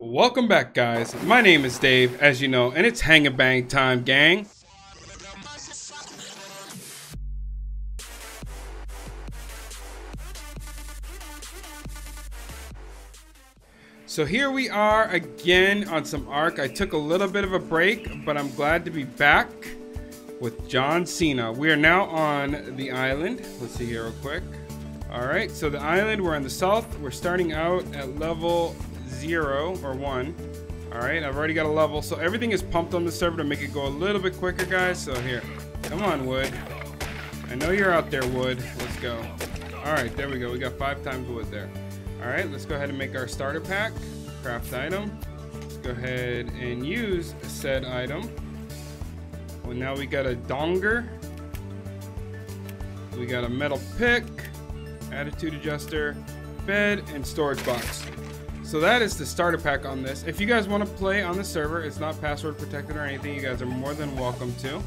Welcome back, guys. My name is Dave, as you know, and it's Hang and Bang time, gang. So here we are again on some Arc. I took a little bit of a break, but I'm glad to be back with John Cena. We are now on the island. Let's see here real quick. All right, so the island, we're on the south. We're starting out at level 0 or 1. All right, I've already got a level, so everything is pumped on the server to make it go a little bit quicker, guys. So here, come on, wood. I know you're out there, wood. Let's go. All right, there we go. We got 5 times wood there. All right, let's go ahead and make our starter pack. Craft item. Let's go ahead and use said item. Well, now we got a donger, we got a metal pick, attitude adjuster, bed, and storage box. So that is the starter pack on this. If you guys want to play on the server, it's not password protected or anything. You guys are more than welcome to.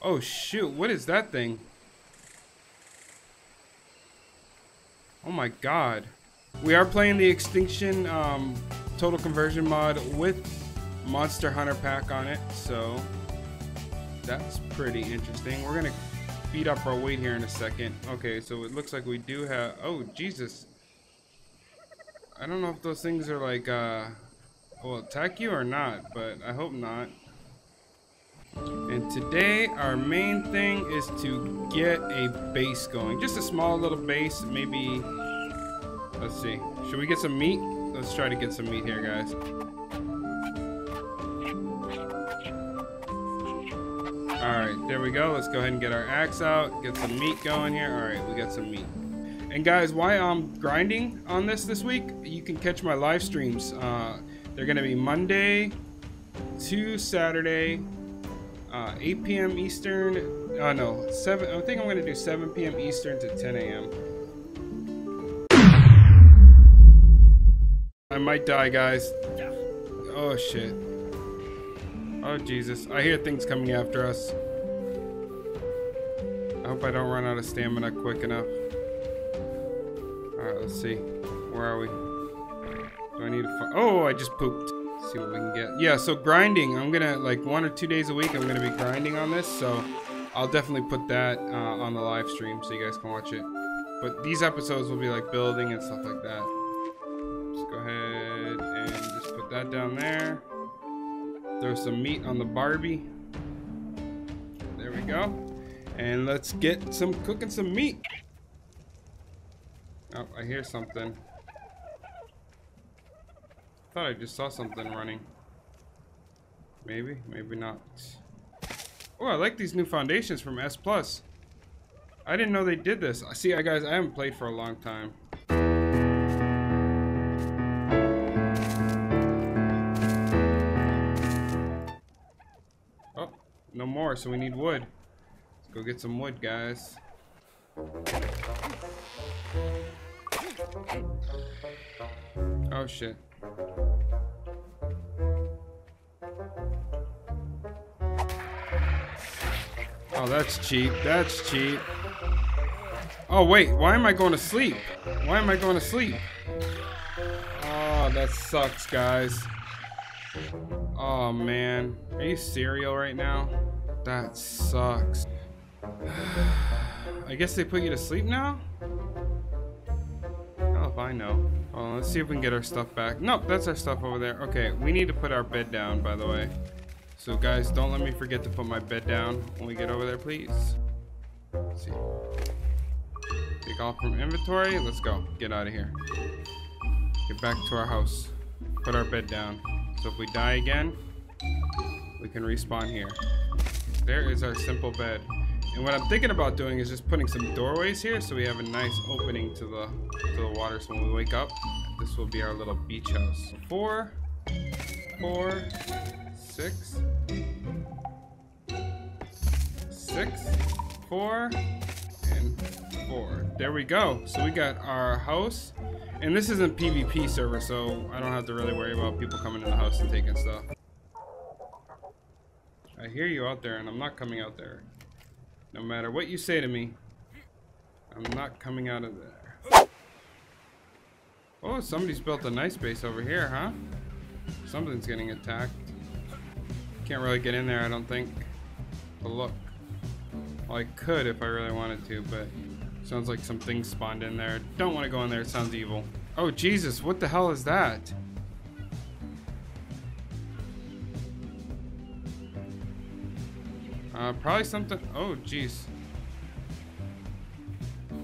Oh shoot, what is that thing? Oh my god. We are playing the Extinction Total Conversion mod with Monster Hunter pack on it. So that's pretty interesting. We're going to beat up our weight here in a second. Okay, so it looks like we do have... Oh, Jesus. I don't know if those things are like, will attack you or not, but I hope not. And today, our main thing is to get a base going. Just a small little base, maybe, let's see. Should we get some meat? Let's try to get some meat here, guys. Alright, there we go. Let's go ahead and get our axe out, get some meat going here. Alright, we got some meat. And guys, why I'm grinding on this week, you can catch my live streams. They're going to be Monday to Saturday, 8 p.m. Eastern. Oh, no, 7. I think I'm going to do 7 p.m. Eastern to 10 a.m. I might die, guys. Oh, shit. Oh, Jesus. I hear things coming after us. I hope I don't run out of stamina quick enough. Alright, let's see. Where are we? Do I need to... Oh, I just pooped. Let's see what we can get. Yeah, so grinding. I'm gonna, like, 1 or 2 days a week, I'm gonna be grinding on this, so I'll definitely put that on the live stream so you guys can watch it. But these episodes will be, like, building and stuff like that. Just go ahead and just put that down there. Throw some meat on the Barbie. There we go. And let's get some cooking some meat. Oh, I hear something. I thought I just saw something running. Maybe, maybe not. Oh, I like these new foundations from S+. I didn't know they did this. See, guys, I haven't played for a long time. Oh, no more, so we need wood. Let's go get some wood, guys. Oh shit. Oh, that's cheap. That's cheap. Oh wait, why am I going to sleep? Why am I going to sleep? Oh, that sucks, guys. Oh man. Are you cereal right now? That sucks. I guess they put you to sleep now? Hell if I know. Oh, let's see if we can get our stuff back. Nope, that's our stuff over there. Okay, we need to put our bed down, by the way. So guys, don't let me forget to put my bed down when we get over there, please. Let's see. Take off from inventory. Let's go. Get out of here. Get back to our house. Put our bed down. So if we die again, we can respawn here. There is our simple bed. And what I'm thinking about doing is just putting some doorways here so we have a nice opening to the water. So when we wake up, this will be our little beach house. 4, 4, 6, 6, 4, and 4. There we go. So we got our house. And this isn't PvP server, so I don't have to really worry about people coming in the house and taking stuff. I hear you out there, and I'm not coming out there. No matter what you say to me, I'm not coming out of there. Oh, somebody's built a nice base over here, huh? Something's getting attacked. Can't really get in there, I don't think. But look. Well, I could if I really wanted to, but sounds like some things spawned in there. Don't want to go in there, it sounds evil. Oh, Jesus, what the hell is that? Probably something... Oh, jeez.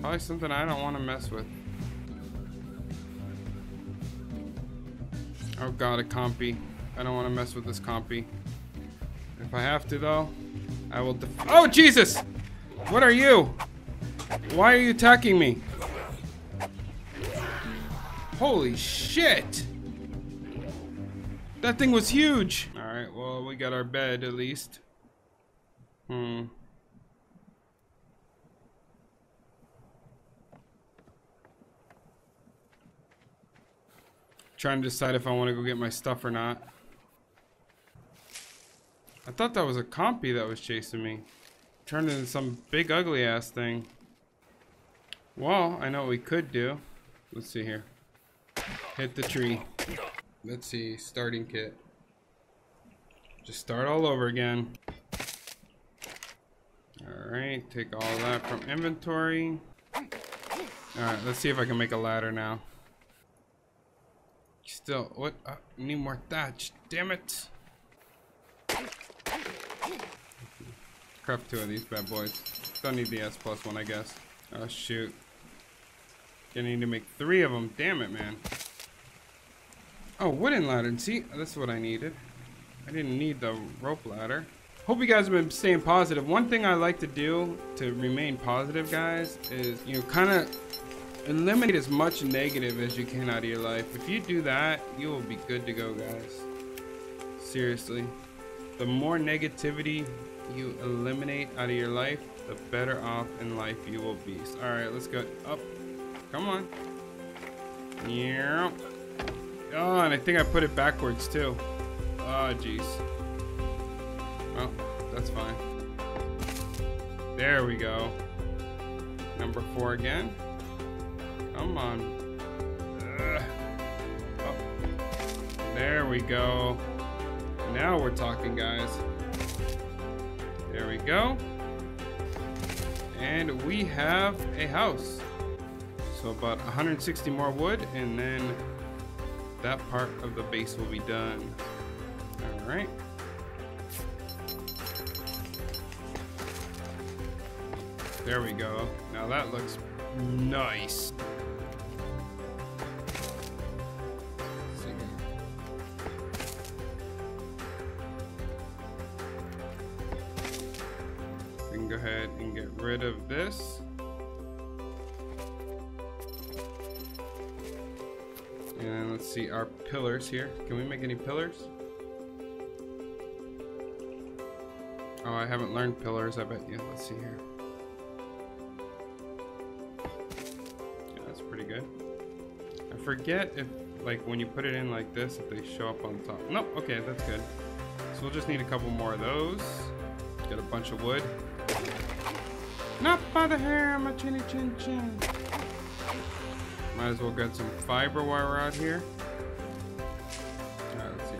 Probably something I don't want to mess with. Oh god, a compy. I don't want to mess with this compy. If I have to, though, I will def... Oh, Jesus! What are you? Why are you attacking me? Holy shit! That thing was huge! Alright, well, we got our bed, at least. Trying to decide if I want to go get my stuff or not. I thought that was a compy that was chasing me. Turned into some big ugly ass thing. Well, I know what we could do. Let's see here. Hit the tree. Let's see, starting kit. Just start all over again. Alright, take all that from inventory. Alright, let's see if I can make a ladder now. Still, what? Need more thatch. Damn it. Craft two of these bad boys. Don't need the S+ one, I guess. Oh, shoot. Gonna need to make 3 of them. Damn it, man. Oh, wooden ladder. See, that's what I needed. I didn't need the rope ladder. Hope you guys have been staying positive. One thing I like to do to remain positive, guys, is, you know, kind of eliminate as much negative as you can out of your life. If you do that, you will be good to go, guys. Seriously. The more negativity you eliminate out of your life, the better off in life you will be. All right, let's go up. Come on. Yeah. Oh, and I think I put it backwards, too. Oh, jeez. Oh, that's fine. There we go. Number 4 again. Come on. Ugh. Oh, there we go. Now we're talking, guys. There we go. And we have a house. So about 160 more wood, and then that part of the base will be done. All right. There we go. Now that looks nice. We can go ahead and get rid of this. And let's see our pillars here. Can we make any pillars? Oh, I haven't learned pillars, I bet you. Let's see here. Good. I forget if, like, when you put it in like this, if they show up on top. Nope, okay, that's good. So we'll just need a couple more of those. Get a bunch of wood. Not by the hair on my chinny chin chin. Might as well get some fiber while we're out here. Alright, let's see.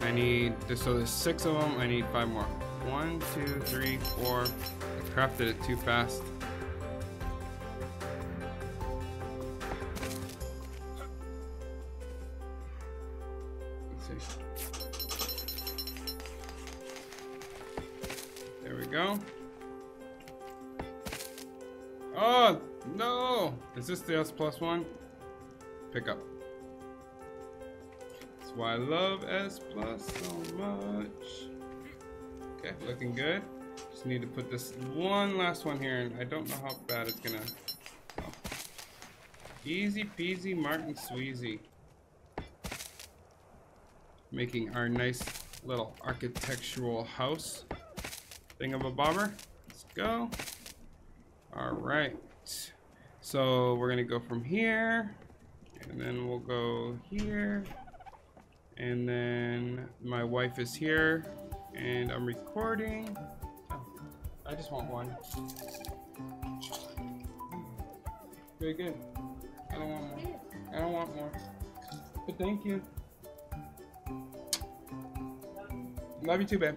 I need, so there's 6 of them, I need 5 more. 1, 2, 3, 4. I crafted it too fast. There we go. Oh no! Is this the S+1? Pick up. That's why I love S+ so much. Okay, looking good. Just need to put this one last one here, and I don't know how bad it's gonna. Oh. Easy peasy, Martin Sweezy. Making our nice little architectural house thingamabobber. Let's go. All right. So we're gonna go from here, and then we'll go here, and then my wife is here, and I'm recording. Oh, I just want one. Very good. I don't want more. I don't want more. But thank you. Love you too, babe.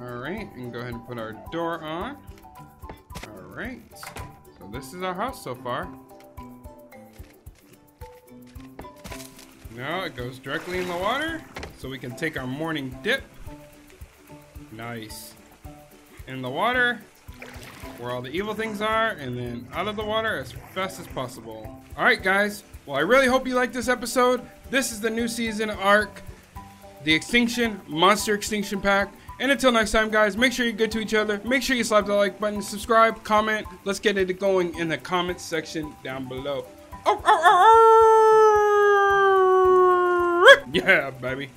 Alright, and go ahead and put our door on. Alright, so this is our house so far. Now it goes directly in the water, so we can take our morning dip. Nice. In the water, where all the evil things are, and then out of the water as fast as possible. Alright guys, well I really hope you liked this episode. This is the new season arc, the Extinction, Monster Extinction Pack. And until next time guys, make sure you're good to each other. Make sure you slap the like button, subscribe, comment. Let's get it going in the comments section down below. Oh, oh, oh, oh. Yeah, baby.